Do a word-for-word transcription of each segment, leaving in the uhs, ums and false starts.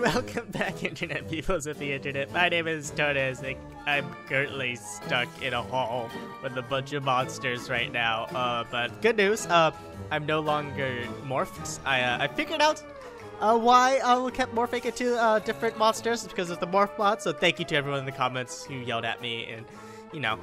Welcome back, internet peoples of the internet. My name is Taurtis, and I'm currently stuck in a hall with a bunch of monsters right now. Uh, but good news, uh, I'm no longer morphed. I, uh, I figured out uh, why I uh, kept morphing into uh, different monsters. It's because of the morph mod, so thank you to everyone in the comments who yelled at me and, you know,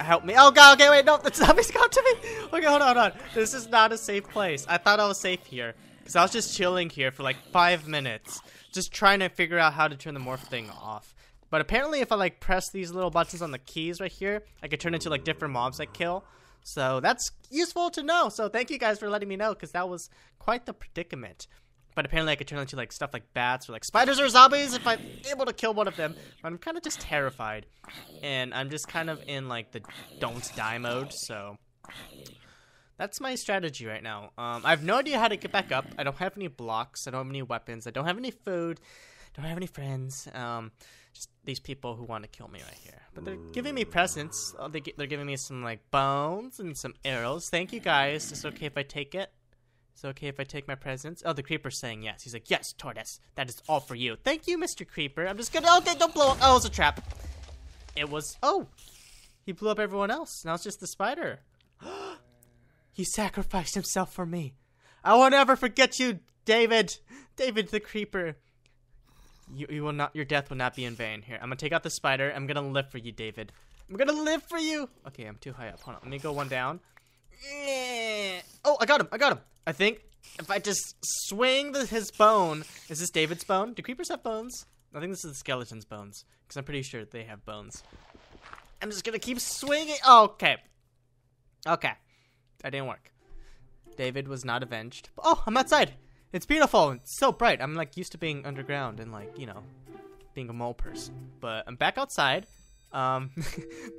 help me. Oh god, okay, wait, no, the zombies got to me! Okay, hold on, hold on. This is not a safe place. I thought I was safe here. Cause I was just chilling here for like five minutes, just trying to figure out how to turn the morph thing off. But apparently, if I like press these little buttons on the keys right here, I could turn into like different mobs I kill. So that's useful to know. So thank you guys for letting me know, cause that was quite the predicament. But apparently, I could turn into like stuff like bats or like spiders or zombies if I'm able to kill one of them. But I'm kind of just terrified, and I'm just kind of in like the don't die mode. So. That's my strategy right now. Um, I have no idea how to get back up. I don't have any blocks. I don't have any weapons. I don't have any food. I don't have any friends. Um, just these people who want to kill me right here. But they're giving me presents. Oh, they, they're giving me some like bones and some arrows. Thank you guys. It's okay if I take it. It's okay if I take my presents. Oh, the creeper's saying yes. He's like, yes, Taurtis. That is all for you. Thank you, Mister Creeper. I'm just gonna. Okay, don't blow up. Oh, it was a trap. It was. Oh, he blew up everyone else. Now it's just the spider. He sacrificed himself for me. I won't ever forget you, David. David the Creeper. You, you will not. Your death will not be in vain. Here, I'm gonna take out the spider. I'm gonna live for you, David. I'm gonna live for you. Okay, I'm too high up. Hold on. Let me go one down. Oh, I got him. I got him. I think if I just swing the, his bone. Is this David's bone? Do creepers have bones? I think this is the skeleton's bones, because I'm pretty sure they have bones. I'm just gonna keep swinging. Oh, okay. Okay. That didn't work. David was not avenged. Oh, I'm outside. It's beautiful. It's so bright. I'm like used to being underground and like, you know, being a mole person. But I'm back outside. Um,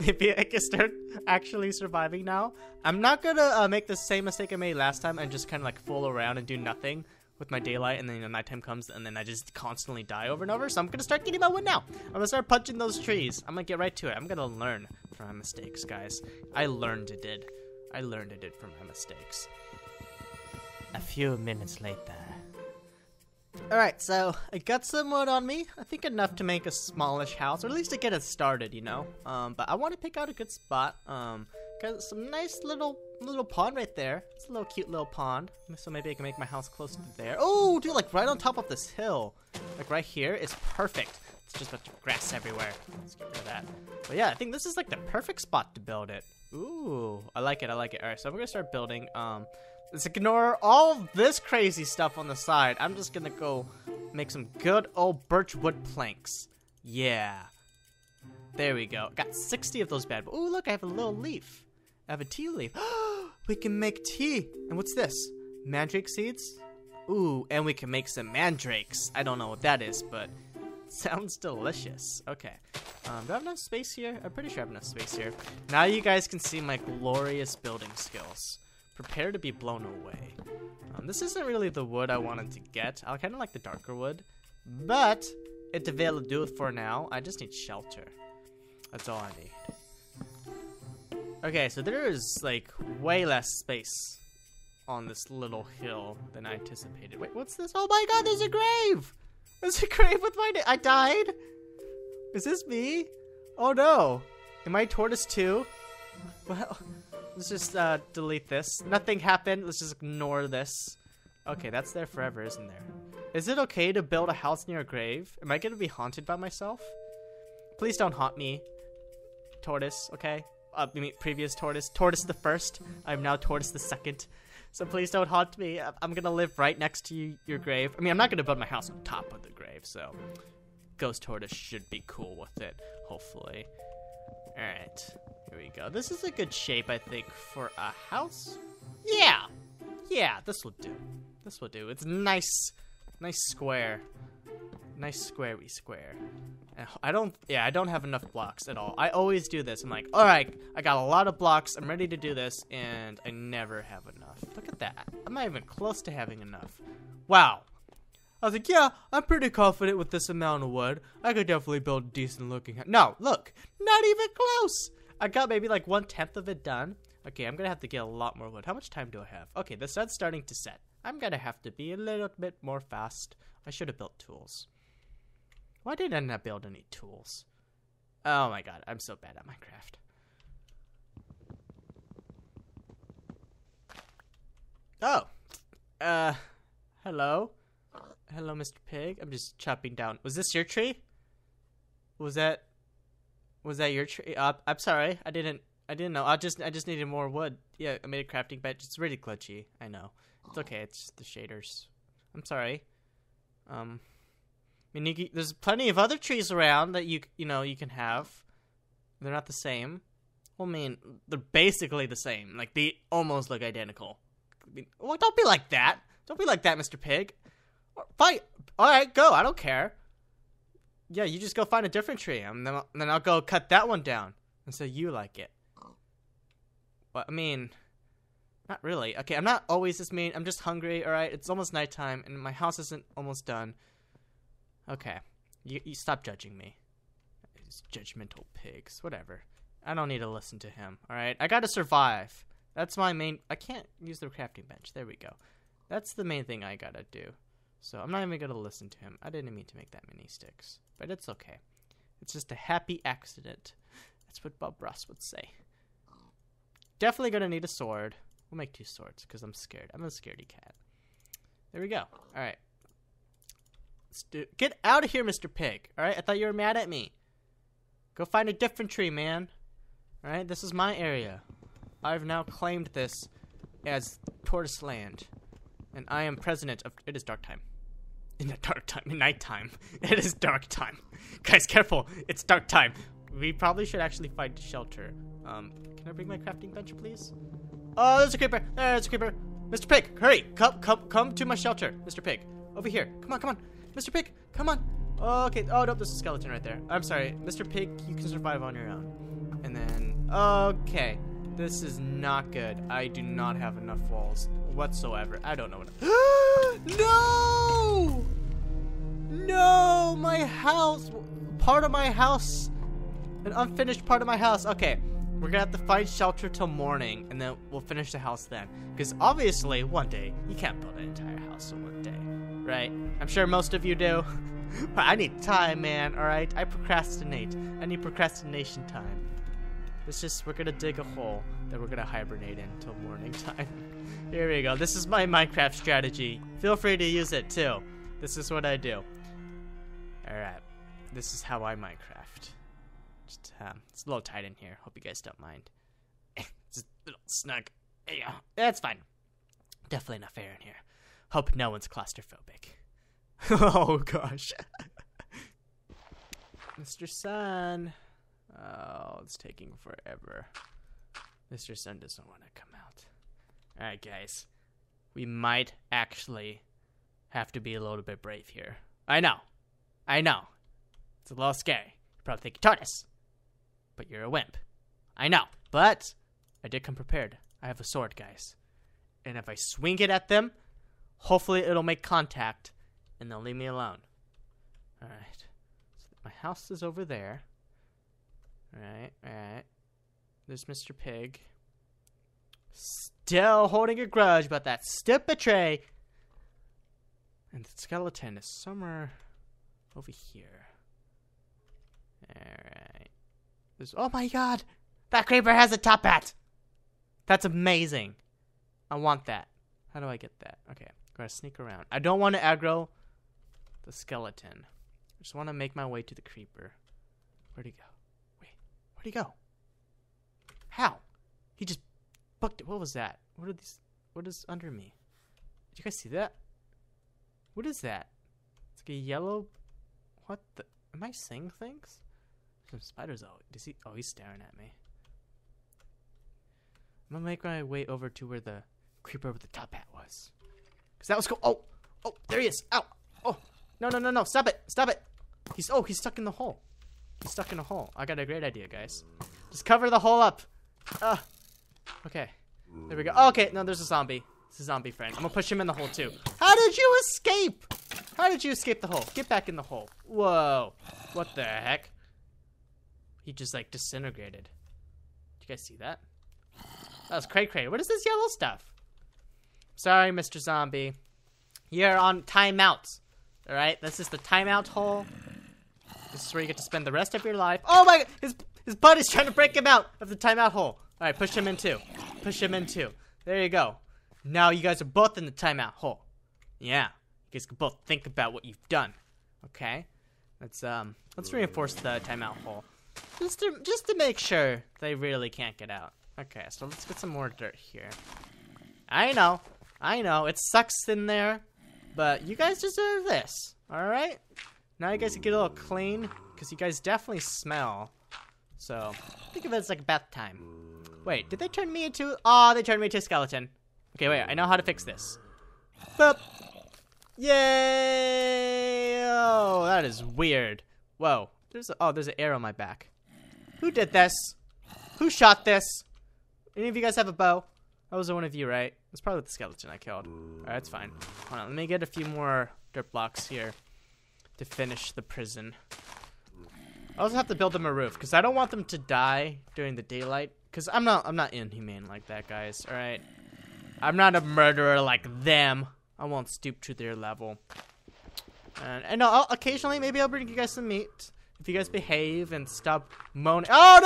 maybe I can start actually surviving now. I'm not gonna uh, make the same mistake I made last time and just kind of like fool around and do nothing with my daylight, and then you know, nighttime comes and then I just constantly die over and over. So I'm gonna start getting my win now. I'm gonna start punching those trees. I'm gonna get right to it. I'm gonna learn from my mistakes, guys. I learned it did. I learned I did from my mistakes. A few minutes later. Alright, so I got some wood on me. I think enough to make a smallish house, or at least to get it started, you know? Um, but I want to pick out a good spot. Um, got some nice little little pond right there. It's a little cute little pond. So maybe I can make my house close to there. Oh, dude, like right on top of this hill. Like right here is perfect. It's just a bunch of grass everywhere. Let's get rid of that. But yeah, I think this is like the perfect spot to build it. Ooh, I like it, I like it. Alright, so I'm gonna start building. Um, let's ignore all this crazy stuff on the side. I'm just gonna go make some good old birch wood planks. Yeah. There we go. Got sixty of those bad boys. Ooh, look, I have a little leaf. I have a tea leaf. We can make tea. And what's this? Mandrake seeds? Ooh, and we can make some mandrakes. I don't know what that is, but it sounds delicious. Okay. Um, do I have enough space here? I'm pretty sure I have enough space here. Now you guys can see my glorious building skills. Prepare to be blown away. Um, this isn't really the wood I wanted to get. I kind of like the darker wood, but it's available to do it for now. I just need shelter. That's all I need. Okay, so there is like way less space on this little hill than I anticipated. Wait, what's this? Oh my god, there's a grave! There's a grave with my name. I died? Is this me? Oh no! Am I Taurtis too? Well, let's just uh, delete this. Nothing happened. Let's just ignore this. Okay, that's there forever, isn't there? Is it okay to build a house near a grave? Am I gonna be haunted by myself? Please don't haunt me, Taurtis. Okay? Uh, I mean, previous Taurtis, Taurtis the first. I'm now Taurtis the second. So please don't haunt me. I'm gonna live right next to you, your grave. I mean, I'm not gonna build my house on top of the grave, so. Ghost Taurtis should be cool with it, hopefully. Alright, here we go. This is a good shape, I think, for a house. Yeah! Yeah, this will do. This will do. It's nice. Nice square. Nice squarey square. I don't, yeah, I don't have enough blocks at all. I always do this. I'm like, alright, I got a lot of blocks. I'm ready to do this, and I never have enough. Look at that. I'm not even close to having enough. Wow. I was like, yeah, I'm pretty confident with this amount of wood. I could definitely build a decent looking house. No, look, not even close. I got maybe like one-tenth of it done. Okay, I'm going to have to get a lot more wood. How much time do I have? Okay, the sun's starting to set. I'm going to have to be a little bit more fast. I should have built tools. Why didn't I not build any tools? Oh my god, I'm so bad at Minecraft. Oh, uh, hello, hello, Mister Pig. I'm just chopping down. Was this your tree? Was that, was that your tree? Uh, I'm sorry, I didn't, I didn't know. I just, I just needed more wood. Yeah, I made a crafting bench. It's really glitchy. I know. It's okay. It's just the shaders. I'm sorry. Um, I mean, you can, there's plenty of other trees around that you, you know, you can have. They're not the same. Well, I mean, they're basically the same. Like they almost look identical. Well, don't be like that. Don't be like that, Mister Pig. Fine. All right, go. I don't care. Yeah, you just go find a different tree, and then I'll, and then I'll go cut that one down, and so you like it. Well, I mean, not really. Okay, I'm not always this mean. I'm just hungry. All right, it's almost nighttime, and my house isn't almost done. Okay, you, you stop judging me. It's judgmental pigs. Whatever. I don't need to listen to him. All right, I gotta survive. That's my main... I can't use the crafting bench. There we go. That's the main thing I gotta do. So I'm not even gonna listen to him. I didn't mean to make that many sticks. But it's okay. It's just a happy accident. That's what Bob Ross would say. Definitely gonna need a sword. We'll make two swords because I'm scared. I'm a scaredy cat. There we go. Alright. Let's do... Get out of here, Mister Pig. Alright? I thought you were mad at me. Go find a different tree, man. Alright? This is my area. I've now claimed this as Taurtis land, and I am president of... It is dark time. In the dark time. In night time. It is dark time. Guys, careful. It's dark time. We probably should actually find shelter. Um, can I bring my crafting bench, please? Oh, there's a creeper. There's a creeper. Mister Pig, hurry. Come, come, come to my shelter, Mister Pig. Over here. Come on, come on. Mister Pig, come on. Oh, okay. Oh, no, there's a skeleton right there. I'm sorry. Mister Pig, you can survive on your own. And then... Okay. This is not good. I do not have enough walls whatsoever. I don't know what I No! No! My house! Part of my house! An unfinished part of my house. Okay. We're gonna have to find shelter till morning, and then we'll finish the house then. Because obviously, one day, you can't build an entire house in one day. Right? I'm sure most of you do. But I need time, man, alright? I procrastinate. I need procrastination time. It's just, we're gonna dig a hole that we're gonna hibernate in till morning time. Here we go. This is my Minecraft strategy. Feel free to use it too. This is what I do. Alright. This is how I Minecraft. Just, um, it's a little tight in here. Hope you guys don't mind. It's a little snug. Yeah, that's fine. Definitely enough air in here. Hope no one's claustrophobic. Oh gosh. Mister Sun. Oh, it's taking forever. Mister Sun doesn't want to come out. Alright, guys. We might actually have to be a little bit brave here. I know. I know. It's a little scary. You're probably thinking, Taurtis, but you're a wimp. I know. But I did come prepared. I have a sword, guys. And if I swing it at them, hopefully it'll make contact and they'll leave me alone. Alright. So my house is over there. Alright, alright. There's Mister Pig. Still holding a grudge about that stupid tray. And the skeleton is somewhere over here. Alright. There's... Oh my god! That creeper has a top hat! That's amazing. I want that. How do I get that? Okay, I'm gonna sneak around. I don't want to aggro the skeleton. I just want to make my way to the creeper. Where'd he go? Where'd he go? How? He just bucked it. What was that? What are these? What is under me? Did you guys see that? What is that? It's like a yellow. What the? Am I seeing things? Some spiders. Oh, does he? Oh, he's staring at me. I'm gonna make my way over to where the creeper with the top hat was. Cause that was cool. Oh, oh, there he is. Ow. Oh, no, no, no, no. Stop it. Stop it. He's. Oh, he's stuck in the hole. He's stuck in a hole. I got a great idea, guys. Just cover the hole up. Uh, okay. There we go. Oh, okay, no, there's a zombie. It's a zombie friend. I'm gonna push him in the hole, too. How did you escape? How did you escape the hole? Get back in the hole. Whoa. What the heck? He just, like, disintegrated. Did you guys see that? That was cray-cray. What is this yellow stuff? Sorry, Mister Zombie. You're on timeouts. All right? This is the timeout hole. This is where you get to spend the rest of your life. Oh my, his, his buddy's trying to break him out of the timeout hole. All right, push him in two. Push him in two. There you go. Now you guys are both in the timeout hole. Yeah, you guys can both think about what you've done. Okay, let's um, let's reinforce the timeout hole, just to just to make sure they really can't get out. Okay, so let's get some more dirt here. I know, I know, it sucks in there, but you guys deserve this. All right, now you guys can get a little clean because you guys definitely smell. So think of it as like bath time. Wait, did they turn me into? Oh, they turned me into a skeleton. Okay, wait, I know how to fix this. Boop. Yay! Oh, that is weird. Whoa. There's a, oh, there's an arrow on my back. Who did this? Who shot this? Any of you guys have a bow? That was one of you, right? That's probably the skeleton I killed. All right, that's fine. Hold on, let me get a few more dirt blocks here to finish the prison. I also have to build them a roof because I don't want them to die during the daylight. Because I'm not, I'm not inhumane like that, guys. All right, I'm not a murderer like them. I won't stoop to their level. And, and I'll, occasionally, maybe I'll bring you guys some meat. If you guys behave and stop moaning. Oh,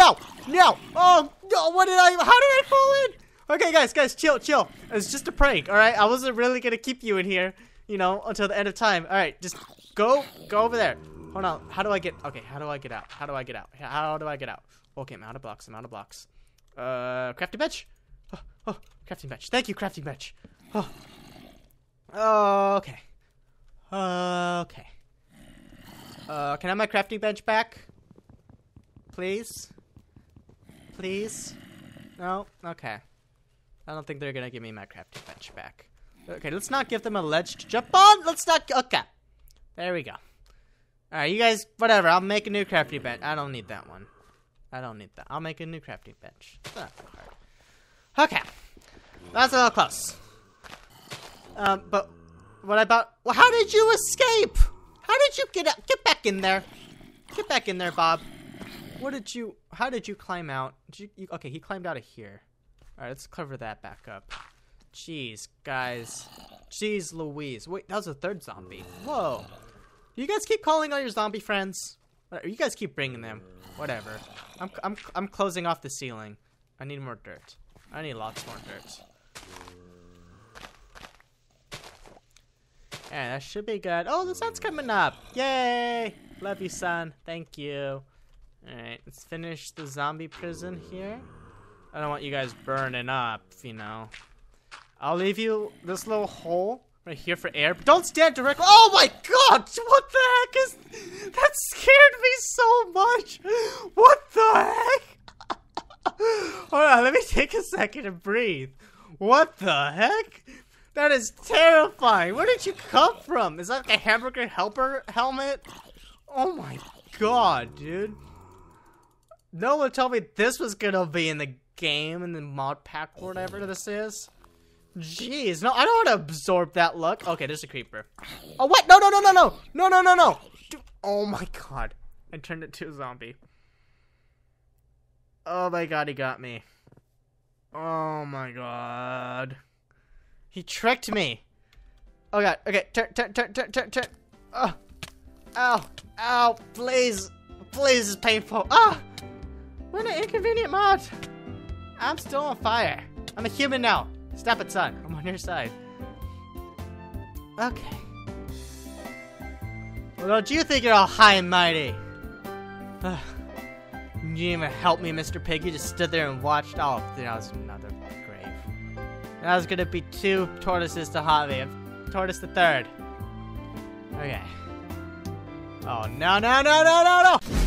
no! No! Oh, no! What did I... How did I fall in? Okay, guys, guys, chill, chill. It's just a prank, all right? I wasn't really going to keep you in here, you know, until the end of time. All right, just go. Go over there. Hold on. How do I get... Okay, how do I get out? How do I get out? How do I get out? Okay, I'm out of blocks. I'm out of blocks. Uh, crafting bench? Oh, oh, crafting bench. Thank you, crafting bench. Oh. Oh, okay. Uh, okay. Uh, can I have my crafting bench back? Please? Please? No? Okay. I don't think they're gonna give me my crafting bench back. Okay, let's not give them a ledge to jump on! Let's not- Okay. There we go. Alright, you guys- Whatever, I'll make a new crafting bench. I don't need that one. I don't need that. I'll make a new crafting bench. It's not that hard. Okay. That's a little close. Um, but what about? Well, how did you escape? How did you get out? Get back in there! Get back in there, Bob. What did you? How did you climb out? Did you, you, okay, he climbed out of here. All right, let's cover that back up. Jeez, guys. Jeez, Louise. Wait, that was a third zombie. Whoa. You guys keep calling all your zombie friends. You guys keep bringing them. Whatever. I'm I'm I'm closing off the ceiling. I need more dirt. I need lots more dirt. Yeah, that should be good. Oh, the sun's coming up. Yay! Love you, sun. Thank you. Alright, let's finish the zombie prison here. I don't want you guys burning up, you know. I'll leave you this little hole right here for air. But don't stand directly. Oh my god! What the heck is... That scared me so much! What the heck? Hold on, let me take a second and breathe. What the heck? That is terrifying. Where did you come from? Is that like a hamburger helper helmet? Oh my god, dude. No one told me this was gonna be in the game, in the mod pack or whatever this is. Jeez, no, I don't want to absorb that look. Okay, there's a creeper. Oh, what? No, no, no, no, no. No, no, no, no. Dude. Oh my god. I turned it to a zombie. Oh my god, he got me. Oh my god. He tricked me. Oh god. Okay. Turn. Turn. Turn. Turn. Turn. Turn. Oh. Ow. Ow. Please. Please. It's painful. Ah. Oh. What an inconvenient mod. I'm still on fire. I'm a human now. Stop it, son. I'm on your side. Okay. Well, don't you think you're all high and mighty? Ugh. You didn't even help me, Mister Pig. You just stood there and watched. Oh, that was another. That was gonna be two tortoises to hobby. Tortoise the third. Okay. Oh, no, no, no, no, no, no!